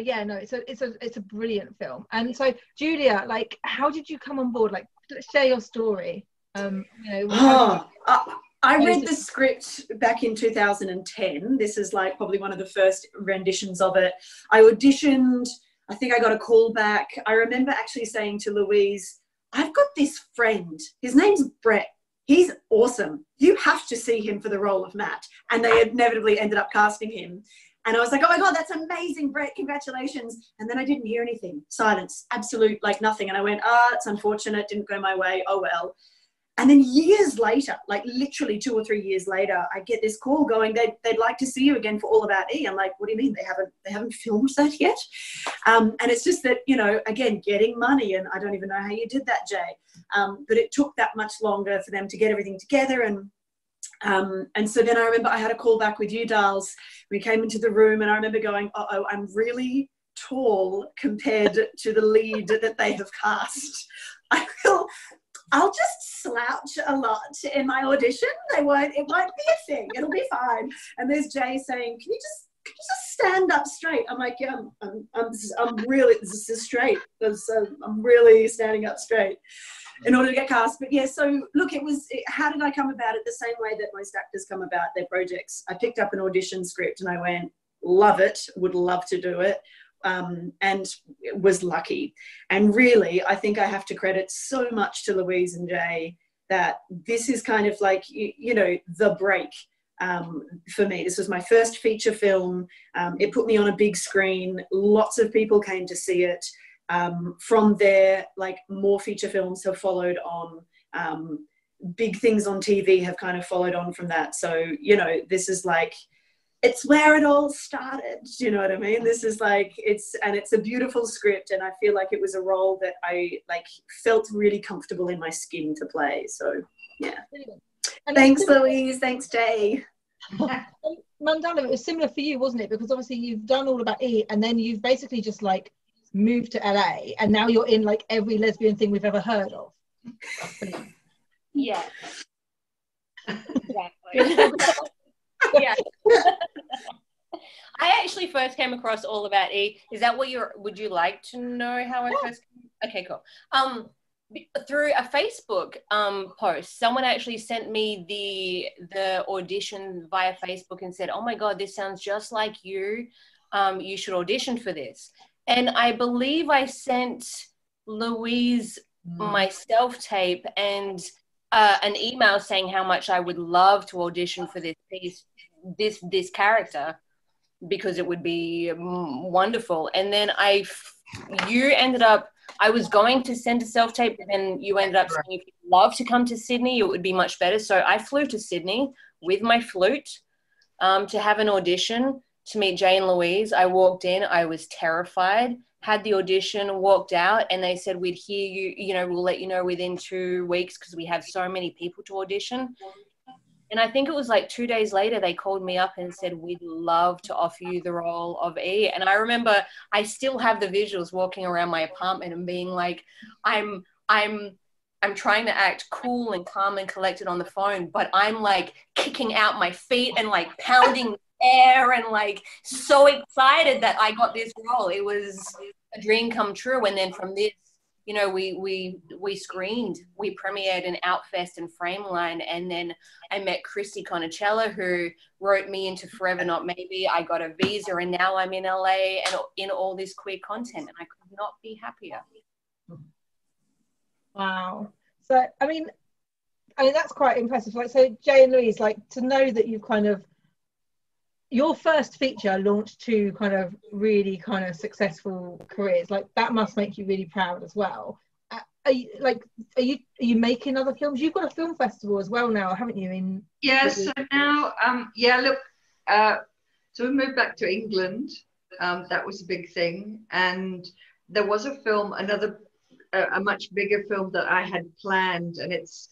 But yeah, no, it's a brilliant film. And so Julia, like, how did you come on board? Like, share your story. I read the script back in 2010. This is like probably one of the first renditions of it. I auditioned. I think I got a call back. I remember actually saying to Louise, I've got this friend. His name's Brett. He's awesome. You have to see him for the role of Matt. And they inevitably ended up casting him. And I was like, oh my God, that's amazing, Brett, congratulations. And then I didn't hear anything. Silence, absolute, like nothing. And I went, ah, it's unfortunate, didn't go my way, oh well. And then years later, like literally 2 or 3 years later, I get this call going, they'd like to see you again for All About E. I'm like, what do you mean? They haven't filmed that yet? And it's just that, you know, again, getting money, and I don't even know how you did that, Jay. But it took that much longer for them to get everything together. And so then I remember I had a call back with you, Darls. We came into the room and I remember going, uh-oh, I'm really tall compared to the lead that they have cast. I'll just slouch a lot in my audition. It won't be a thing. It'll be fine. And there's Jay saying, can you just stand up straight? I'm like, yeah, I'm really standing up straight in order to get cast. But yeah, so look, how did I come about it? The same way that most actors come about their projects. I picked up an audition script and I went, love it, would love to do it. And was lucky. And really, I think I have to credit so much to Louise and Jay that this is kind of like, you know, the break for me. This was my first feature film. It put me on a big screen. Lots of people came to see it. From there, like, more feature films have followed on. Big things on TV have kind of followed on from that. So, you know, this is like, it's where it all started, you know what I mean? This is like, it's a beautiful script, and I feel like it was a role that I like felt really comfortable in my skin to play. So yeah. And thanks, Louise. Thanks, Jay. Mandahla, it was similar for you, wasn't it? Because obviously you've done All About E and then you've basically just like moved to LA and now you're in like every lesbian thing we've ever heard of. Yeah. Exactly. Yeah. I actually first came across All About E. Is that what would you like to know how I first came? Okay, cool. Through a Facebook post, someone actually sent me the audition via Facebook and said, oh my God, this sounds just like you. You should audition for this. And I believe I sent Louise my self-tape and an email saying how much I would love to audition for this piece, this character, because it would be wonderful. And then I was going to send a self-tape, but then you ended up saying if you'd love to come to Sydney, it would be much better. So I flew to Sydney with my flute to have an audition to meet Jay and Louise. I walked in, I was terrified, had the audition, walked out, and they said, we'd hear you, you know, we'll let you know within 2 weeks because we have so many people to audition. And I think it was like 2 days later, they called me up and said, we'd love to offer you the role of E. And I remember I still have the visuals walking around my apartment and being like, I'm trying to act cool and calm and collected on the phone, but I'm like kicking out my feet and like pounding air and like so excited that I got this role. It was a dream come true. And then from this, you know, we premiered in Outfest and Frameline, and then I met Christie Conachella, who wrote me into Forever Not Maybe. I got a visa and now I'm in LA and in all this queer content, and I could not be happier. Wow. So I mean that's quite impressive. Like, so Jay and Louise, like, to know that you've kind of your first feature launched two kind of really kind of successful careers, like, that must make you really proud as well. Are you making other films? You've got a film festival as well now, haven't you? So now, so we moved back to England. That was a big thing. And there was a film, a much bigger film that I had planned. And it's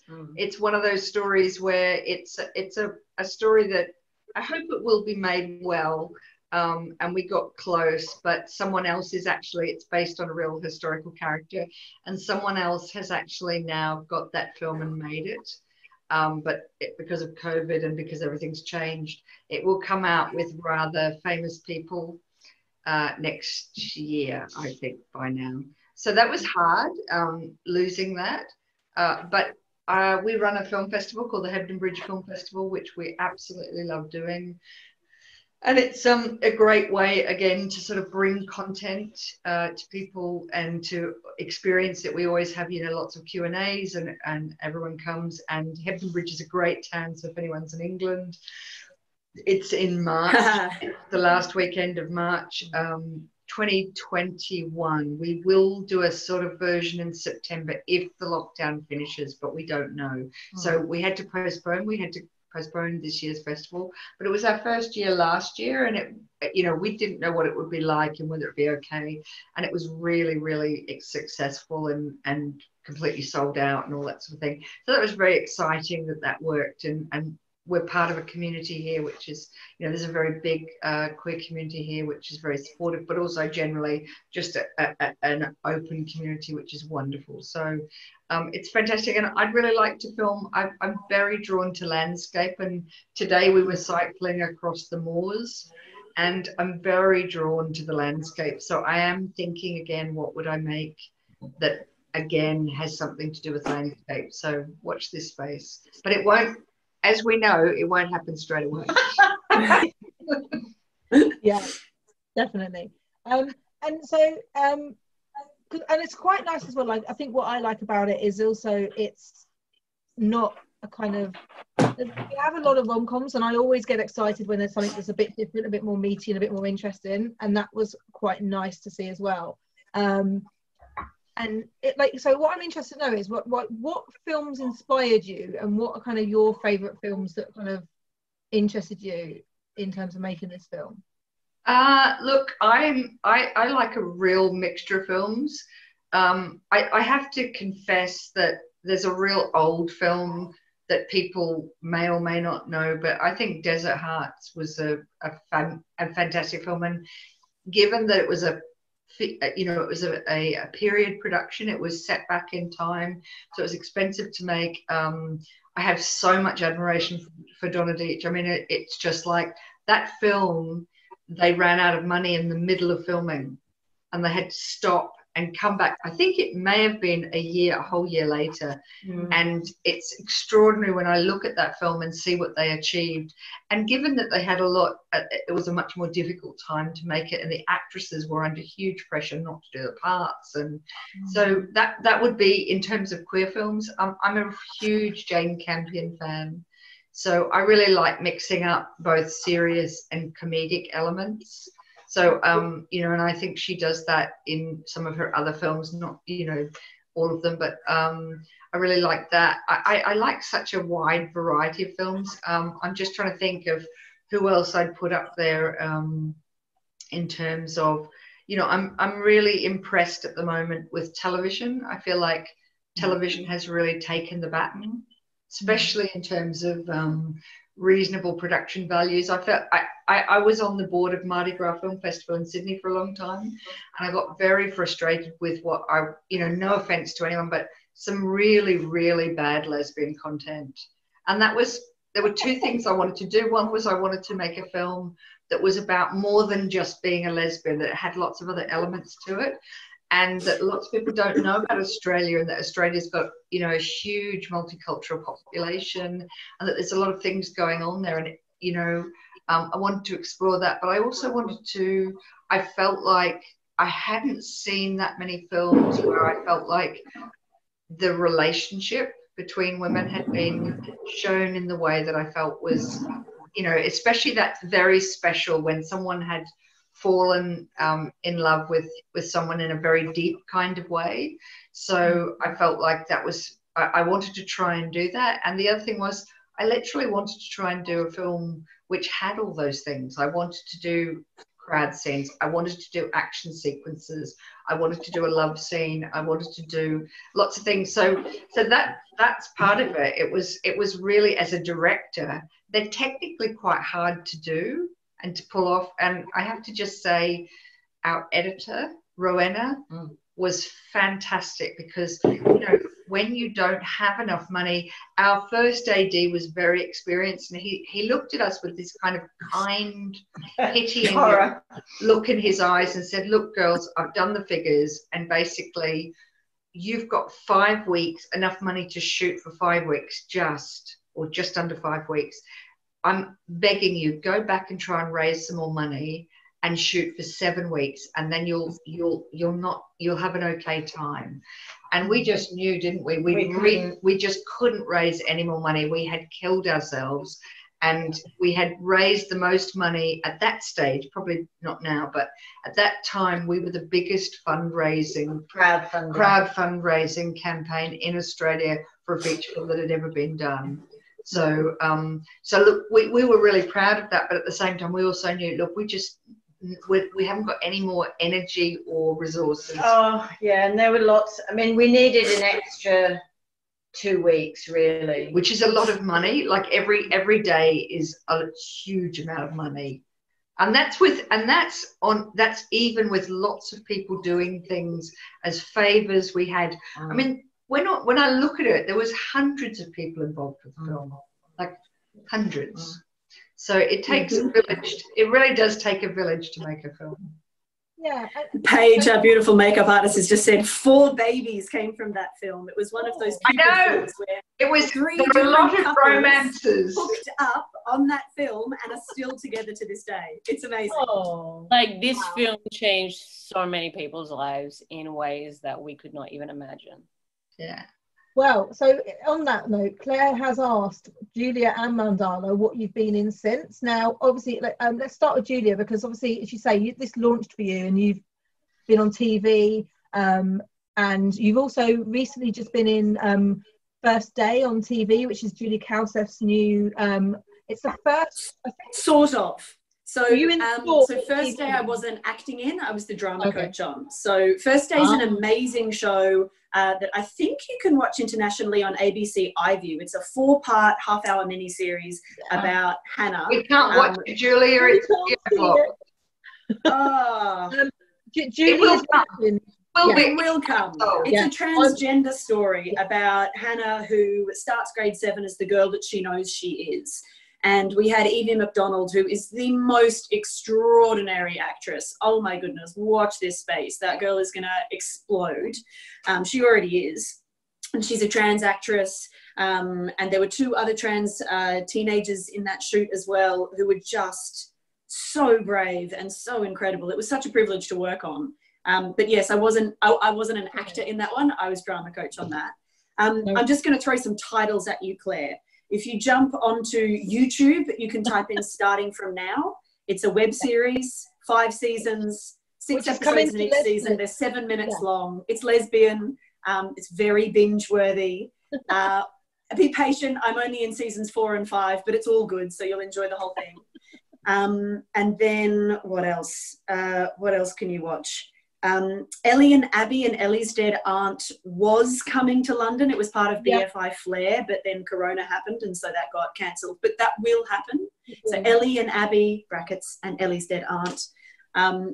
one of those stories where it's a story that I hope it will be made well, and we got close, but someone else is actually, it's based on a real historical character, and someone else has actually now got that film and made it, but because of COVID and because everything's changed, it will come out with rather famous people next year, I think, by now. So that was hard, losing that. But we run a film festival called the Hebden Bridge Film Festival, which we absolutely love doing. And it's a great way, again, to sort of bring content to people and to experience it. We always have, you know, lots of Q&As and everyone comes. And Hebden Bridge is a great town, so if anyone's in England, it's in March, the last weekend of March 2021. We will do a sort of version in September if the lockdown finishes, but we don't know. Oh. So we had to postpone. We had to postponed this year's festival, but it was our first year last year, and it, you know, we didn't know what it would be like and whether it'd be okay, and it was really successful and completely sold out and all that sort of thing. So that was very exciting that that worked, and we're part of a community here which is, you know, there's a very big queer community here which is very supportive, but also generally just an open community, which is wonderful. So it's fantastic, and I'd really like to film. I'm very drawn to landscape, and today we were cycling across the moors, and I'm very drawn to the landscape. So I am thinking again, what would I make that again has something to do with landscape? So watch this space, but it won't. As we know, it won't happen straight away. Yeah, definitely. And so, and it's quite nice as well. Like, I think what I like about it is also it's not a kind of, we have a lot of rom-coms, and I always get excited when there's something that's a bit different, a bit more meaty and a bit more interesting. And that was quite nice to see as well. And it, like, so what I'm interested to know is what films inspired you, and what are kind of your favourite films that kind of interested you in terms of making this film? Look, I like a real mixture of films. I have to confess that there's a real old film that people may or may not know, but I think Desert Hearts was a fantastic film, and given that it was a, you know, it was a period production. It was set back in time, so it was expensive to make. I have so much admiration for Donna Deitch. I mean, it's just like that film, they ran out of money in the middle of filming, and they had to stop and come back. I think it may have been a whole year later. Mm. And it's extraordinary when I look at that film and see what they achieved. And given that they had a lot, it was a much more difficult time to make it, and the actresses were under huge pressure not to do the parts. And so that would be, in terms of queer films, I'm a huge Jane Campion fan. So I really like mixing up both serious and comedic elements. So, you know, and I think she does that in some of her other films, not, you know, all of them, but I really like that. I like such a wide variety of films. I'm just trying to think of who else I'd put up there in terms of, you know, I'm really impressed at the moment with television. I feel like television has really taken the baton, especially in terms of reasonable production values. I felt I was on the board of Mardi Gras Film Festival in Sydney for a long time, and I got very frustrated with what I, you know, no offense to anyone, but some really bad lesbian content. And that was, there were two things I wanted to do. One was I wanted to make a film that was about more than just being a lesbian, that had lots of other elements to it, and that lots of people don't know about Australia, and that Australia's got, you know, a huge multicultural population, and that there's a lot of things going on there. And, you know, I wanted to explore that, but I also wanted to, I felt like I hadn't seen that many films where I felt like the relationship between women had been shown in the way that I felt was, you know, especially that's very special when someone had fallen in love with someone in a very deep kind of way. So I felt like that was, I wanted to try and do that. And the other thing was, I literally wanted to try and do a film which had all those things. I wanted to do crowd scenes. I wanted to do action sequences. I wanted to do a love scene. I wanted to do lots of things. So that's part of it. It was really, as a director, they're technically quite hard to do and to pull off. And I have to just say, our editor, Rowena, was fantastic, because, you know, when you don't have enough money, our first AD was very experienced, and he looked at us with this kind of kind, pitying look in his eyes and said, look, girls, I've done the figures, and basically you've got 5 weeks, enough money to shoot for 5 weeks, just under 5 weeks. I'm begging you, go back and try and raise some more money and shoot for 7 weeks, and then you'll have an okay time. And we just knew, didn't we? We just couldn't raise any more money. We had killed ourselves, and we had raised the most money at that stage, probably not now, but at that time we were the biggest crowdfundraising campaign in Australia for a feature film that had ever been done. So so look, we were really proud of that, but at the same time we also knew, look, we haven't got any more energy or resources. Oh yeah, and there were lots. I mean, we needed an extra 2 weeks really, which is a lot of money. Like every day is a huge amount of money, and that's even with lots of people doing things as favors. We had, I mean, when I look at it, there was hundreds of people involved with the film, like hundreds. So it takes a village. It really does take a village to make a film. Yeah. Paige, our beautiful makeup artist, has just said 4 babies came from that film. It was one of those. I know. Where it was. There were a lot of romances hooked up on that film and are still together to this day. It's amazing. Oh, like this film changed so many people's lives in ways that we could not even imagine. Yeah. Well, so on that note, Claire has asked Julia and Mandahla what you've been in since. Now, obviously, let's start with Julia, because obviously, as you say, this launched for you and you've been on TV, and you've also recently just been in First Day on TV, which is Julie Cowseth's new, it's the first... Sort of. So, First Day I wasn't acting in, I was the drama coach on. So First Day is an amazing show that I think you can watch internationally on ABC iView. It's a 4-part, half-hour miniseries about Hannah. We can't watch it, Julia. It's Julia will come. It's a transgender story about Hannah, who starts grade 7 as the girl that she knows she is. And we had Evie McDonald, who is the most extraordinary actress. Oh, my goodness, watch this space. That girl is going to explode. She already is. And she's a trans actress. And there were 2 other trans teenagers in that shoot as well, who were just so brave and so incredible. It was such a privilege to work on. But, yes, I wasn't an actor in that one. I was drama coach on that. I'm just going to throw some titles at you, Claire. If you jump onto YouTube, you can type in Starting From Now. It's a web series, 5 seasons, 6 episodes in each season. They're 7 minutes long. It's lesbian. It's very binge-worthy. Be patient. I'm only in seasons 4 and 5, but it's all good, so you'll enjoy the whole thing. And then what else? What else can you watch? Ellie and Abby and Ellie's Dead Aunt was coming to London. It was part of BFI Flare, but then Corona happened, and so that got cancelled. But that will happen. So Ellie and Abby, brackets, and Ellie's Dead Aunt.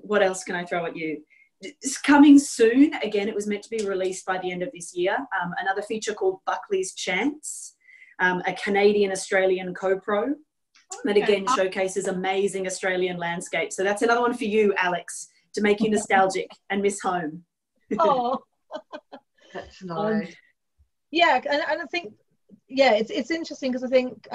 What else can I throw at you? It's coming soon. Again, it was meant to be released by the end of this year. Another feature called Buckley's Chance, a Canadian-Australian co-pro that, again, showcases amazing Australian landscapes. So that's another one for you, Alex, to make you nostalgic and miss home. Oh, that's nice. Yeah, and I think, yeah, it's interesting, because I think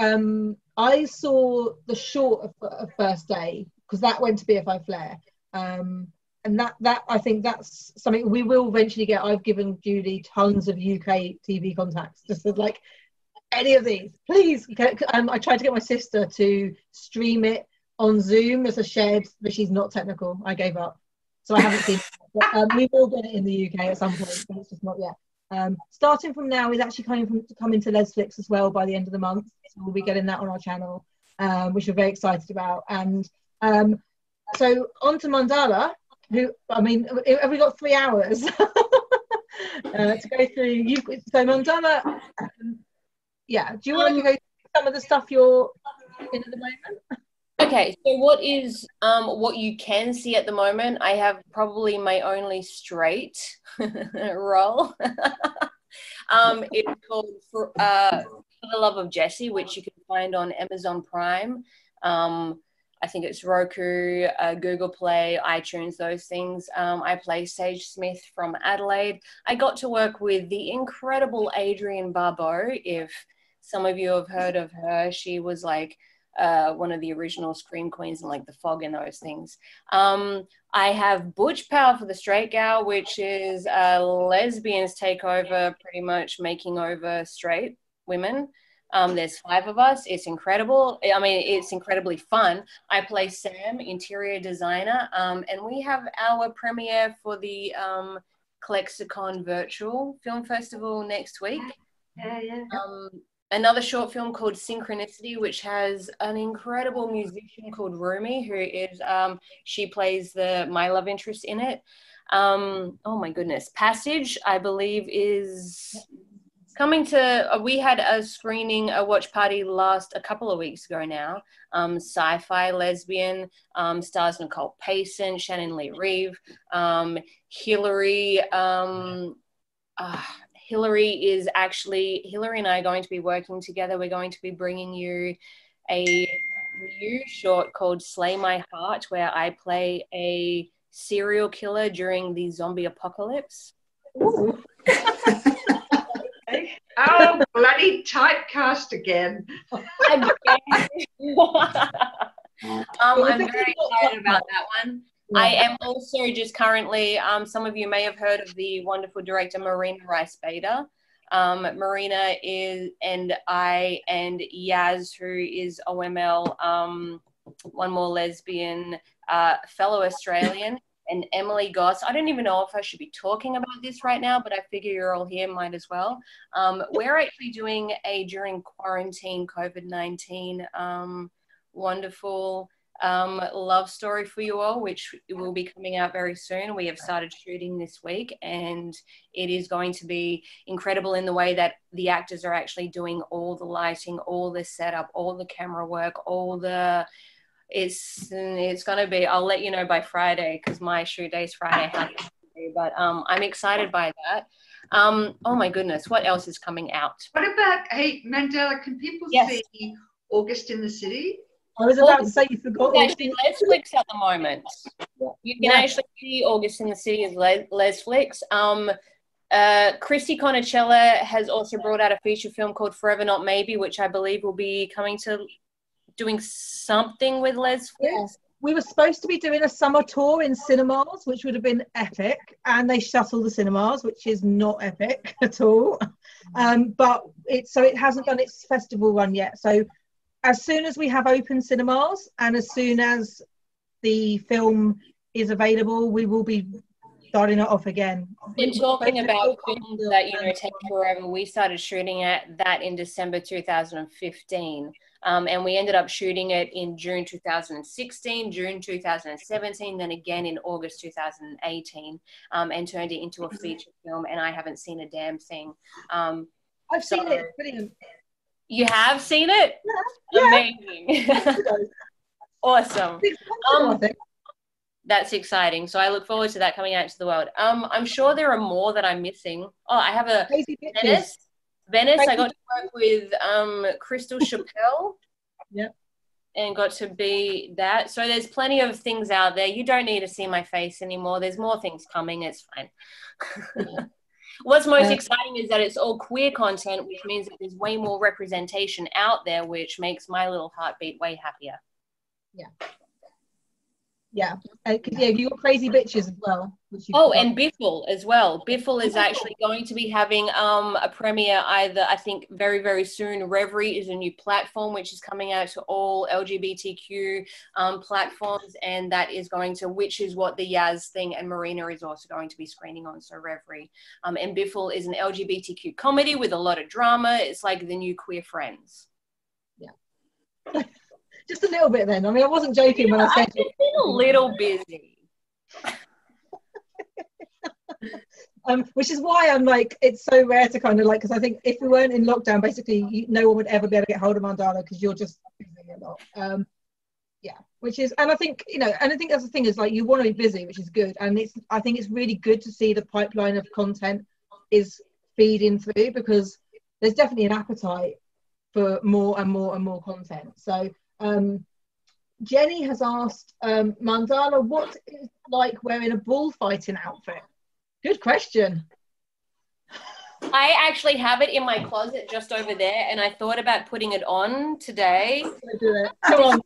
I saw the short of First Day, because that went to BFI Flare. And that I think that's something we will eventually get. I've given Julie tons of UK TV contacts, just like, any of these, please. I tried to get my sister to stream it on Zoom as a shared, but she's not technical. I gave up. So I haven't seen it, but we will get it in the UK at some point, but it's just not yet. Starting From Now is actually coming to Lesflicks as well by the end of the month. So we'll be getting that on our channel, which we're very excited about. And so on to Mandahla, who, I mean, have we got 3 hours to go through? So Mandahla, do you want to go through some of the stuff you're in at the moment? Okay, so what is what you can see at the moment? I have probably my only straight role It's called For the Love of Jessie, which you can find on Amazon Prime. I think it's Roku, Google Play, iTunes, those things. I play Sage Smith from Adelaide. I got to work with the incredible Adrienne Barbeau. If some of you have heard of her, she was like one of the original Scream Queens and like The Fog and those things. I have Butch Power for the Straight Gal, which is lesbians take over, pretty much making over straight women. There's 5 of us. It's incredible. I mean, it's incredibly fun. I play Sam, interior designer, and we have our premiere for the ClexaCon virtual film festival next week. Another short film called Synchronicity, which has an incredible musician called Rumi, who is she plays my love interest in it. Oh my goodness, Passage, I believe, is coming to, we had a screening, a watch party a couple of weeks ago now. Sci-fi lesbian, stars Nicole Payson, Shannon Lee Reeve, Hillary. Hillary and I are going to be working together. We're going to be bringing you a new short called Slay My Heart, where I play a serial killer during the zombie apocalypse. Ooh. Oh, bloody typecast again. I'm very excited about that one. Yeah. I am also just currently, some of you may have heard of the wonderful director Marina Rice Bader. Marina is, and I and Yaz, who is OML, one more lesbian, fellow Australian, and Emily Goss. I don't even know if I should be talking about this right now, but I figure you're all here, might as well. We're actually doing a during quarantine COVID-19 wonderful love story for you all, which will be coming out very soon. We have started shooting this week, and it is going to be incredible in the way that the actors are actually doing all the lighting, all the setup, all the camera work, all the... It's going to be, I'll let you know by Friday, because my shoot day's Friday, but I'm excited by that. Oh my goodness, what else is coming out? What about, hey, Mandahla, can people see August in the City? I was about to say you forgot. It's actually Lesflicks at the moment. You can actually see August in the City as Lesflicks. Christie Conachella has also brought out a feature film called Forever Not Maybe, which I believe will be coming to doing something with Lesflicks. Yes. We were supposed to be doing a summer tour in cinemas, which would have been epic, and they shut all the cinemas, which is not epic at all. But it hasn't done its festival run yet. So as soon as we have open cinemas and as soon as the film is available, we will be starting it off again. And talking about films that, you know, take forever, we started shooting at that in December 2015. And we ended up shooting it in June 2016, June 2017, then again in August 2018, and turned it into a feature film, and I haven't seen a damn thing. I've seen it. It's brilliant. You have seen it? Yeah. Amazing. Awesome. That's exciting. So I look forward to that coming out into the world. I'm sure there are more that I'm missing. Oh, I have a Venice, I got to work with Crystal Chappelle. Yep. And got to be that. So there's plenty of things out there. You don't need to see my face anymore. There's more things coming. It's fine. What's most exciting is that it's all queer content, which means that there's way more representation out there, which makes my little heartbeat way happier. Yeah. Yeah. You got Crazy Bitches as well. And Biffle as well. Biffle is actually going to be having a premiere I think, very, very soon. Reverie is a new platform which is coming out to all LGBTQ platforms, and that is going to, which is what the Yaz thing and Marina is also going to be screening on, so Reverie. And Biffle is an LGBTQ comedy with a lot of drama. It's like the new Queer Friends. Yeah. Just a little bit then. I mean, I wasn't joking when I said it. I've been a little busy. Which is why I'm like, it's so rare to kind of like, because I think if we weren't in lockdown, basically, no one would ever be able to get hold of Mandahla because you're just busy a lot. Yeah, which is, and I think, you know, and I think that's the thing is like, you want to be busy, which is good. And I think it's really good to see the pipeline of content is feeding through, because there's definitely an appetite for more and more and more content. So Jenny has asked, Mandahla, what is it like wearing a bullfighting outfit? Good question. I actually have it in my closet just over there, and I thought about putting it on today. Come on,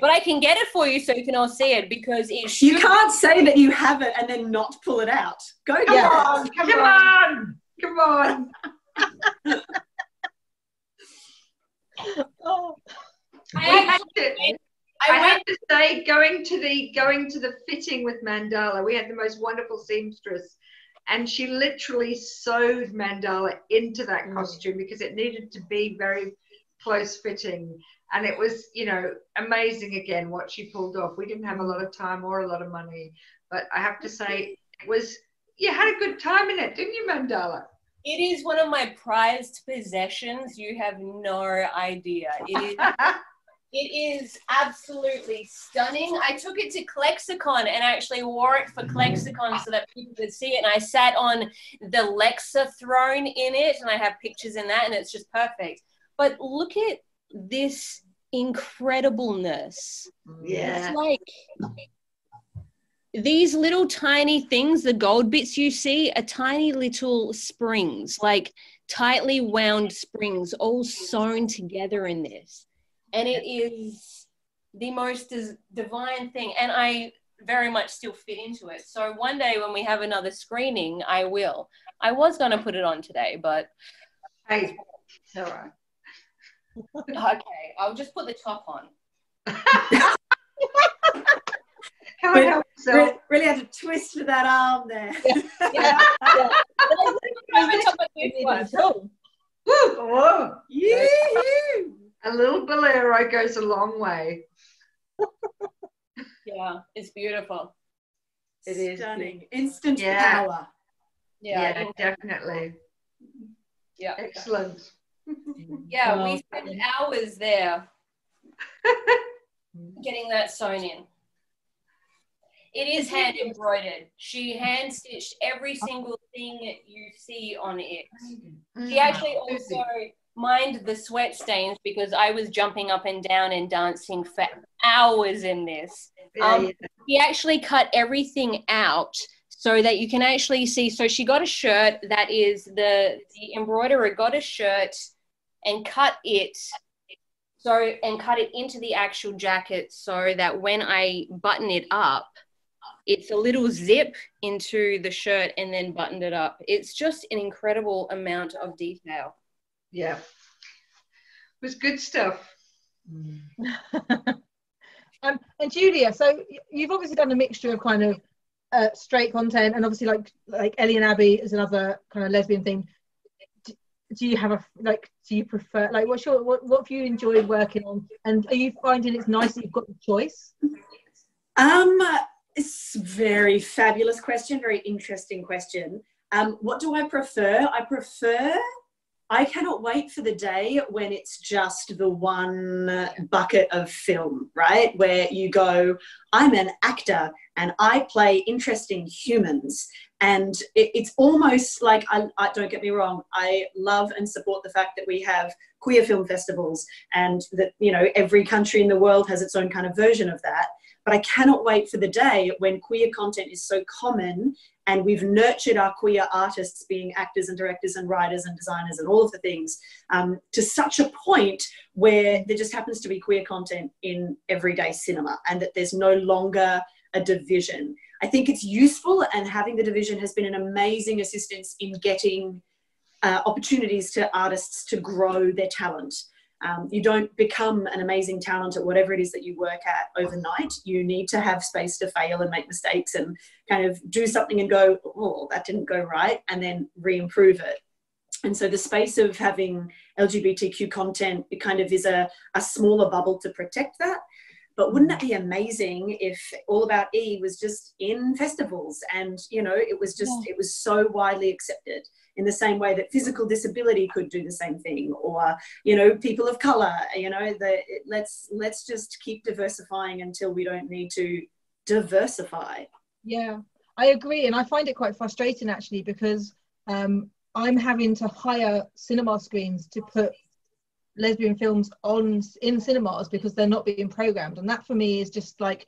but I can get it for you so you can all see it, because it's... You can't say that you have it and then not pull it out. Go get it. Come on. Oh. I have to say, going to the fitting with Mandahla, we had the most wonderful seamstress, and she literally sewed Mandahla into that costume because it needed to be very close fitting. And it was, you know, amazing again what she pulled off. We didn't have a lot of time or a lot of money, but I have to say, it was, you had a good time in it, didn't you, Mandahla? It is one of my prized possessions. You have no idea. It is absolutely stunning. I took it to ClexaCon and actually wore it for ClexaCon so that people could see it. And I sat on the Lexa throne in it, and I have pictures in that, and it's just perfect. But look at this incredibleness. Yeah. It's like... These little tiny things, the gold bits you see, are tiny little springs, like tightly wound springs, all sewn together in this. And it is the most divine thing. And I very much still fit into it. So one day when we have another screening, I will. I was going to put it on today, but... Hey, it's all right. Okay, I'll just put the top on. Really had to twist with that arm there. Yeah. Whoa. Yeah. A little bolero goes a long way. Yeah, it's beautiful. It is stunning. Instant power. Yeah, definitely. Yeah. Excellent. Yeah, we spent hours there getting that sewn in. It is hand embroidered. She hand stitched every single thing you see on it. She actually also mined the sweat stains because I was jumping up and down and dancing for hours in this. She actually cut everything out so that you can actually see. So she got a shirt that is the embroiderer got a shirt and cut it. And cut it into the actual jacket so that when I button it up, it's a little zip into the shirt and then buttoned it up. It's just an incredible amount of detail. Yeah. It was good stuff. And Julia, so you've obviously done a mixture of kind of straight content and obviously like Ellie and Abby is another kind of lesbian thing. Do you have a, like, do you prefer, like, what have you enjoyed working on? And are you finding it's nice that you've got the choice? It's a very fabulous question, very interesting question. What do I prefer? I cannot wait for the day when it's just the one bucket of film, right? Where you go, I'm an actor and I play interesting humans. And it's almost like, I don't get me wrong, I love and support the fact that we have queer film festivals and that, you know, every country in the world has its own kind of version of that. But I cannot wait for the day when queer content is so common and we've nurtured our queer artists being actors and directors and writers and designers and all of the things to such a point where there just happens to be queer content in everyday cinema and that there's no longer a division. I think it's useful, and having the division has been an amazing assistance in getting opportunities to artists to grow their talent. You don't become an amazing talent at whatever it is that you work at overnight. You need to have space to fail and make mistakes and kind of do something and go, oh, that didn't go right, and then re-improve it. And so the space of having LGBTQ content, it kind of is a smaller bubble to protect that. But wouldn't that be amazing if All About E was just in festivals and, you know, it was just, it was so widely accepted in the same way that physical disability could do the same thing or, you know, people of colour, you know, let's just keep diversifying until we don't need to diversify. Yeah, I agree. And I find it quite frustrating, actually, because I'm having to hire cinema screens to put lesbian films on in cinemas because they're not being programmed, and that for me is just like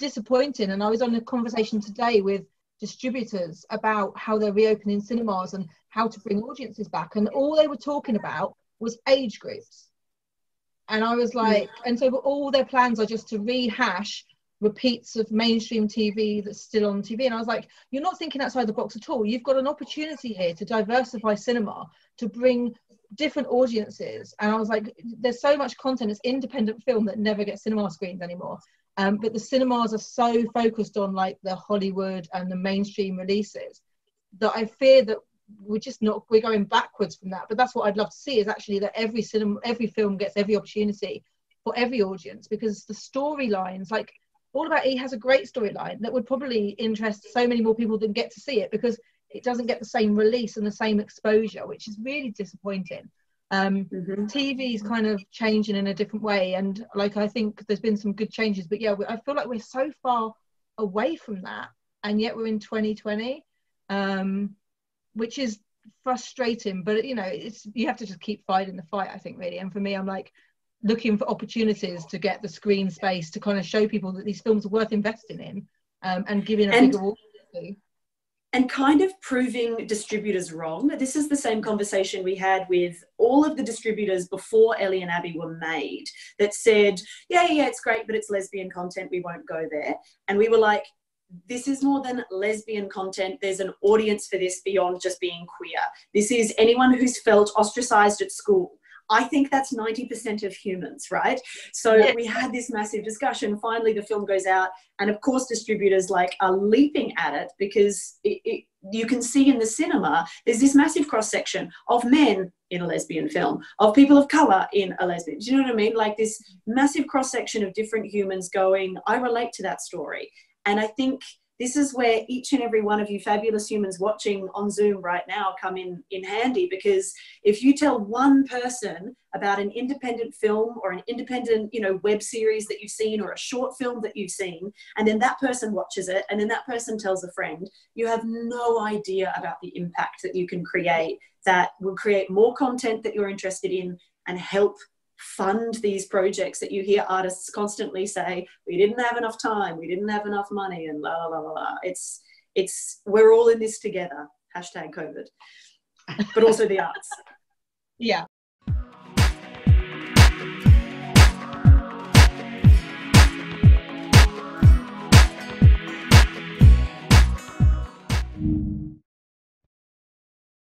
disappointing. And I was on a conversation today with distributors about how they're reopening cinemas and how to bring audiences back, and all they were talking about was age groups. And I was like, and so all their plans are just to rehash repeats of mainstream TV that's still on TV. And I was like, you're not thinking outside the box at all. You've got an opportunity here to diversify cinema, to bring different audiences. And I was like, there's so much content. It's independent film that never gets cinema screens anymore. But the cinemas are so focused on like the Hollywood and the mainstream releases that I fear that we're just not, we're going backwards from that. But that's what I'd love to see, is actually that every cinema, every film gets every opportunity for every audience, because the storylines, like All About E has a great storyline that would probably interest so many more people than get to see it, because it doesn't get the same release and the same exposure, which is really disappointing. TV's kind of changing in a different way, and like I think there's been some good changes, but yeah, I feel like we're so far away from that, and yet we're in 2020, which is frustrating. But you know, it's, you have to just keep fighting the fight, I think, really. And for me, I'm like looking for opportunities to get the screen space to kind of show people that these films are worth investing in, and giving a bigger audience to. And kind of proving distributors wrong. This is the same conversation we had with all of the distributors before Ellie and Abby were made that said, yeah, it's great, but it's lesbian content, we won't go there. And we were like, this is more than lesbian content. There's an audience for this beyond just being queer. This is anyone who's felt ostracized at school. I think that's 90% of humans, right? So yes, we had this massive discussion. Finally, the film goes out, and of course, distributors like are leaping at it, because you can see in the cinema, there's this massive cross-section of men in a lesbian film, of people of colour in a lesbian. Do you know what I mean? Like this massive cross-section of different humans going, I relate to that story. And I think this is where each and every one of you fabulous humans watching on Zoom right now come in handy, because if you tell one person about an independent film or an independent, you know, web series that you've seen or a short film that you've seen, and then that person watches it and then that person tells a friend, you have no idea about the impact that you can create, that will create more content that you're interested in and help fund these projects that you hear artists constantly say, we didn't have enough time, we didn't have enough money, and la la la la. It's we're all in this together, #COVID, but also the arts. Yeah,